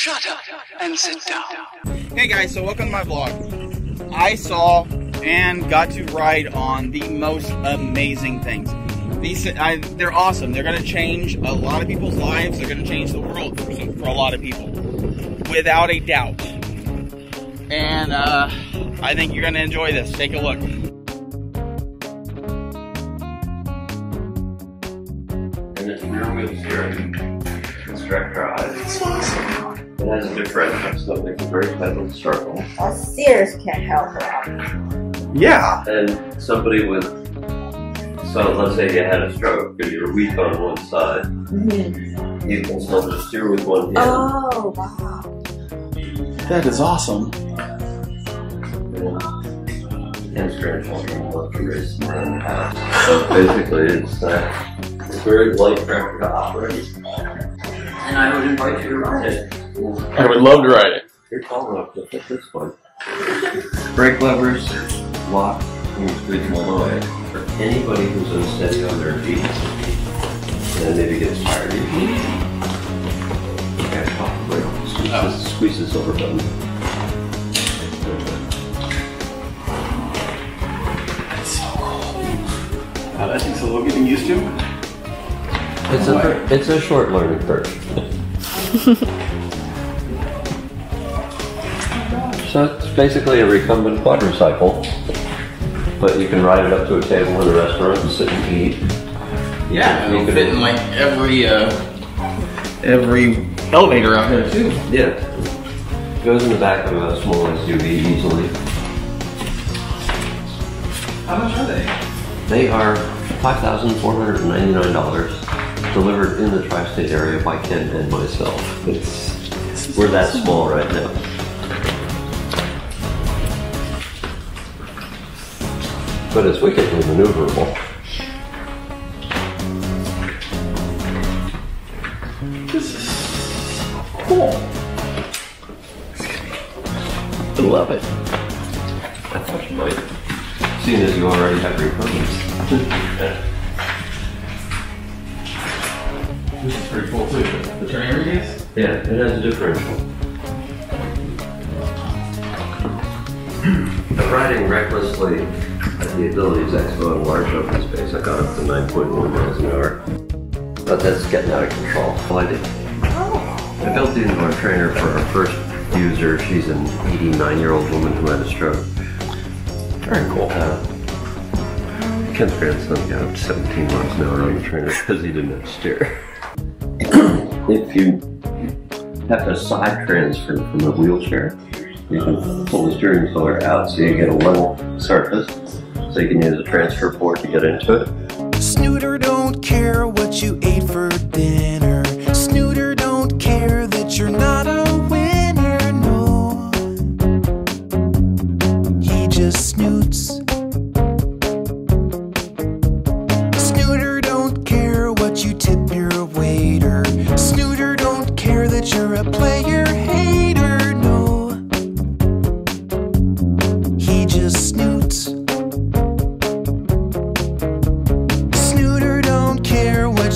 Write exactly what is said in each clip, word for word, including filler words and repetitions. Shut up and sit down. Hey guys, so welcome to my vlog. I saw and got to ride on the most amazing things. These, I, they're awesome. They're going to change a lot of people's lives. They're going to change the world for, for a lot of people, without a doubt. And uh, I think you're going to enjoy this. Take a look. And this rear wheel steering is direct drive. It's awesome. It has a differential, so it makes a very pleasant circle. A Sears can't help it. Yeah. And somebody with. So let's say you had a stroke because you're weak on one side. Mm-hmm. You can still just steer with one hand. Oh, wow. That is awesome. And it's grandchildren love to race around the house. So basically, it's, uh, it's very light tractor to operate. And I would invite you to ride it. I would love to ride it. You're tall enough to fit this one. Brake levers, lock, and squeeze them away. For anybody who's unsteady on their feet, and maybe gets tired, you can pop the brake, squeeze, oh. squeeze the silver button. That's so cool. Wow, that takes a little getting used to. It's oh, a it's a short learning curve. So it's basically a recumbent quadricycle. But you can ride it up to a table in a restaurant and sit and eat. Yeah, and it'll fit in like every uh, every elevator out there too. Yeah, it goes in the back of a small S U V easily. How much are they? They are five thousand four hundred ninety-nine dollars, delivered in the Tri-State area by Ken and myself. It's we're that small right now. But it's wickedly maneuverable. This is cool. I love it. I thought you might. Seeing as you already have recumbents. This is pretty cool too. The trainer is? Yeah, it has a differential. The riding recklessly. At the Abilities Expo in large open space, I got up to nine point one miles an hour. But that's getting out of control. Well, I did. I built the indoor trainer for our first user. She's an eighty-nine-year-old woman who had a stroke. Very cool. Uh, Ken's grandson got up to seventeen miles an hour on the trainer because he didn't have to steer. If you have to side transfer from a wheelchair, you can pull the steering collar out so you get a level surface. So you can use a transfer port to get into it. Snooter don't care what you ate for dinner. Snooter don't care that you're not a winner, no. He just snoots. Snooter don't care what you tip your waiter. Snooter don't care that you're a player hater, no. He just snoots.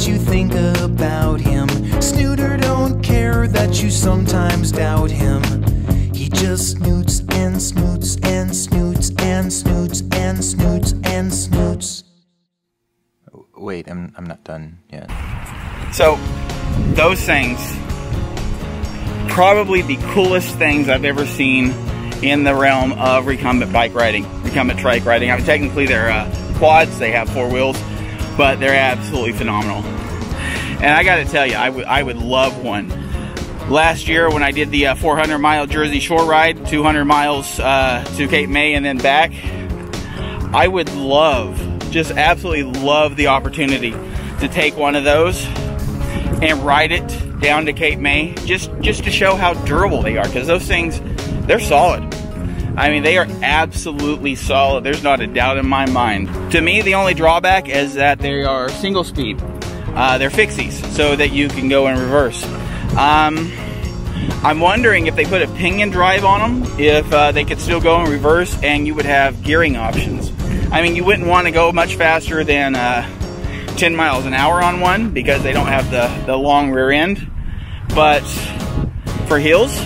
You think about him. Snooter don't care that you sometimes doubt him. He just snoots and snoots and snoots and snoots and snoots and snoots. Wait, I'm I'm not done yet. So those things, probably the coolest things I've ever seen in the realm of recumbent bike riding, recumbent trike riding. I mean, technically they're uh, quads. They have four wheels. But they're absolutely phenomenal. And I gotta tell you, I, I would love one. Last year when I did the uh, four hundred mile Jersey Shore ride, two hundred miles uh, to Cape May and then back, I would love, just absolutely love the opportunity to take one of those and ride it down to Cape May, just, just to show how durable they are, because those things, they're solid. I mean, they are absolutely solid. There's not a doubt in my mind. To me, the only drawback is that they are single speed. Uh, they're fixies, so that you can go in reverse. Um, I'm wondering if they put a pinion drive on them, if uh, they could still go in reverse and you would have gearing options. I mean, you wouldn't want to go much faster than uh, ten miles an hour on one because they don't have the, the long rear end. But for heels,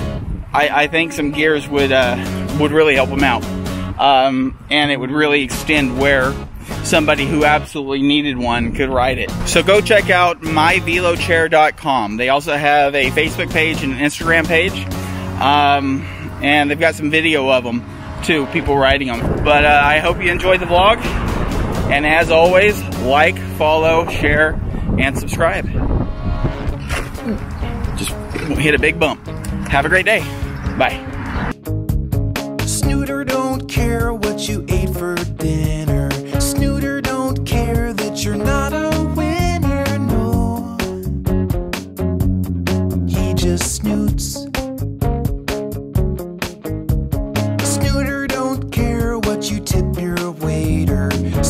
I, I think some gears would uh, would really help them out, um, and it would really extend where somebody who absolutely needed one could ride it. So go check out my velo chair dot com. They also have a Facebook page and an Instagram page, um, and they've got some video of them too, people riding them. But uh, I hope you enjoyed the vlog, and as always, like, follow, share, and subscribe. Just hit a big bump. Have a great day. Bye. Snooter don't care what you ate for dinner. Snooter don't care that you're not